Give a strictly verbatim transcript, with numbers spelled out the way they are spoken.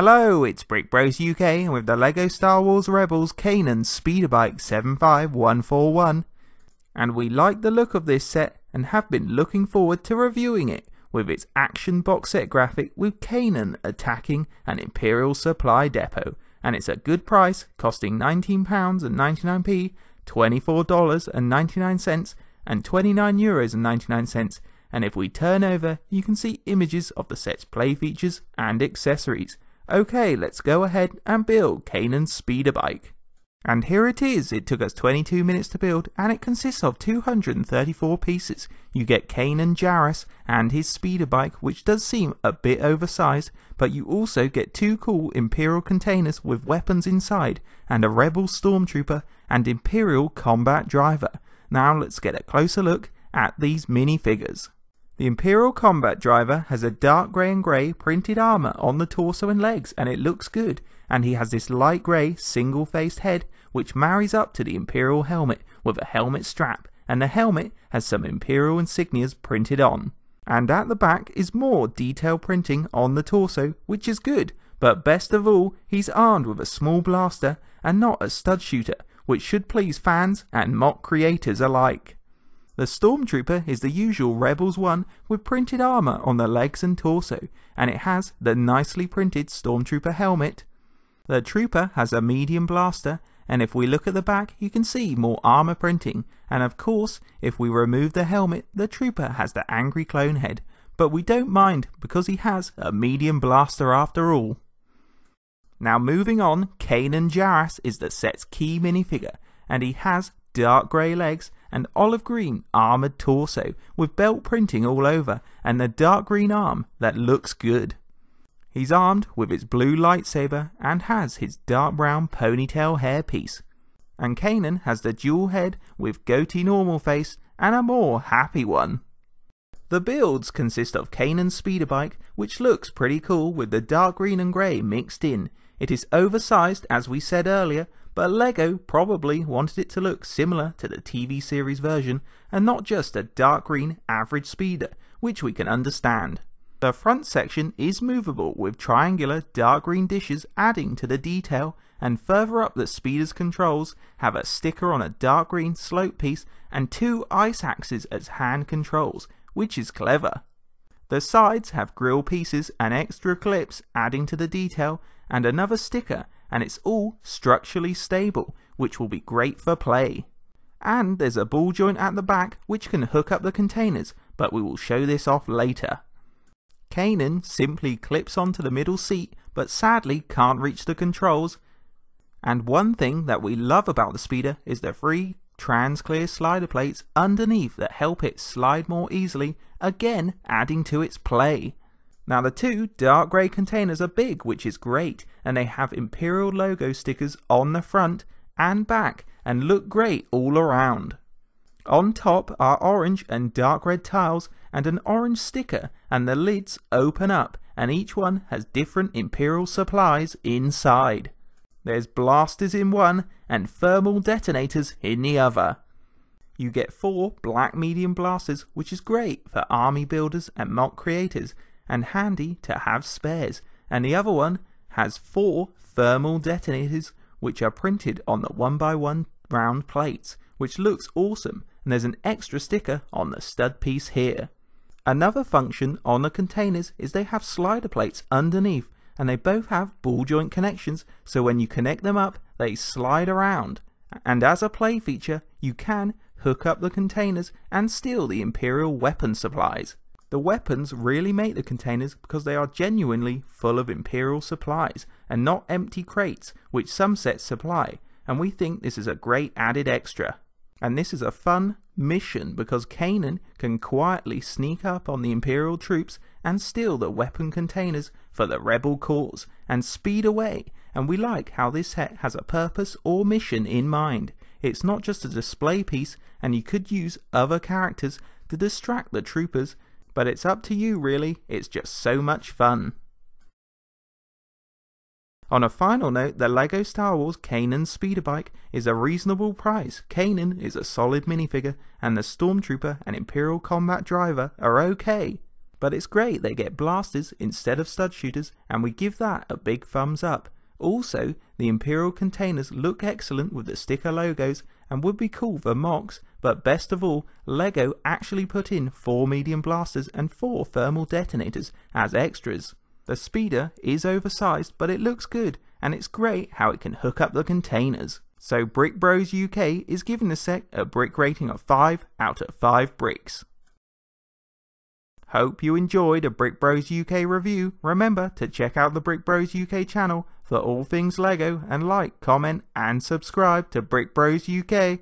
Hello, it's Brick Bros U K and with the LEGO Star Wars Rebels Kanan Speederbike seven five one four one. And we like the look of this set and have been looking forward to reviewing it with its action box set graphic with Kanan attacking an Imperial Supply Depot. And it's at good price, costing nineteen pounds ninety-nine, twenty-four dollars ninety-nine, and twenty-nine euros ninety-nine. And if we turn over, you can see images of the set's play features and accessories. Okay, let's go ahead and build Kanan's Speederbike. And here it is. It took us twenty-two minutes to build, and it consists of two hundred thirty-four pieces. You get Kanan Jarrus and his Speederbike, which does seem a bit oversized, but you also get two cool Imperial containers with weapons inside, and a Rebel Storm Trooper and Imperial Combat Driver. Now let's get a closer look at these minifigures. The Imperial Combat Driver has a dark grey and grey printed armour on the torso and legs, and it looks good, and he has this light grey single faced head which marries up to the Imperial helmet with a helmet strap, and the helmet has some Imperial insignias printed on. And at the back is more detail printing on the torso, which is good, but best of all, he's armed with a small blaster and not a stud shooter, which should please fans and mock creators alike. The Stormtrooper is the usual Rebels one with printed armour on the legs and torso, and it has the nicely printed Stormtrooper helmet. The Trooper has a medium blaster, and if we look at the back you can see more armour printing, and of course if we remove the helmet the Trooper has the angry clone head, but we don't mind because he has a medium blaster after all. Now moving on, Kanan Jarrus is the set's key minifigure, and he has dark grey legs and olive green armoured torso with belt printing all over, and the dark green arm that looks good. He's armed with his blue lightsaber and has his dark brown ponytail hairpiece. And Kanan has the dual head with goatee normal face and a more happy one. The builds consist of Kanan's Speederbike, which looks pretty cool with the dark green and grey mixed in. It is oversized as we said earlier, but LEGO probably wanted it to look similar to the T V series version and not just a dark green average speeder, which we can understand. The front section is movable with triangular dark green dishes adding to the detail, and further up the speeder's controls have a sticker on a dark green slope piece and two ice axes as hand controls, which is clever. The sides have grille pieces and extra clips adding to the detail, and another sticker, and it's all structurally stable, which will be great for play. And there's a ball joint at the back which can hook up the containers, but we will show this off later. Kanan simply clips onto the middle seat, but sadly can't reach the controls. And one thing that we love about the speeder is the free trans-clear slider plates underneath that help it slide more easily, again adding to its play. Now the two dark grey containers are big, which is great, and they have Imperial logo stickers on the front and back and look great all around. On top are orange and dark red tiles and an orange sticker, and the lids open up and each one has different Imperial supplies inside. There's blasters in one and thermal detonators in the other. You get four black medium blasters, which is great for army builders and mock creators, and handy to have spares, and the other one has four thermal detonators which are printed on the one by one round plates, which looks awesome, and there's an extra sticker on the stud piece here. Another function on the containers is they have slider plates underneath, and they both have ball joint connections, so when you connect them up they slide around, and as a play feature you can hook up the containers and steal the Imperial weapon supplies. The weapons really make the containers because they are genuinely full of Imperial supplies and not empty crates, which some sets supply, and we think this is a great added extra. And this is a fun mission because Kanan can quietly sneak up on the Imperial troops and steal the weapon containers for the rebel cause and speed away, and we like how this set has a purpose or mission in mind. It's not just a display piece, and you could use other characters to distract the troopers, but it's up to you really, it's just so much fun. On a final note, the LEGO Star Wars Kanan Speederbike is a reasonable price. Kanan is a solid minifigure, and the Stormtrooper and Imperial Combat Driver are okay. But it's great they get blasters instead of stud shooters, and we give that a big thumbs up. Also, the Imperial containers look excellent with the sticker logos and would be cool for mocks, but best of all, LEGO actually put in four medium blasters and four thermal detonators as extras. The speeder is oversized, but it looks good, and it's great how it can hook up the containers. So Brick Bros U K is giving the set a brick rating of five out of five bricks. Hope you enjoyed a Brick Bros U K review. Remember to check out the Brick Bros U K channel for all things LEGO, and like, comment and subscribe to Brick Bros U K.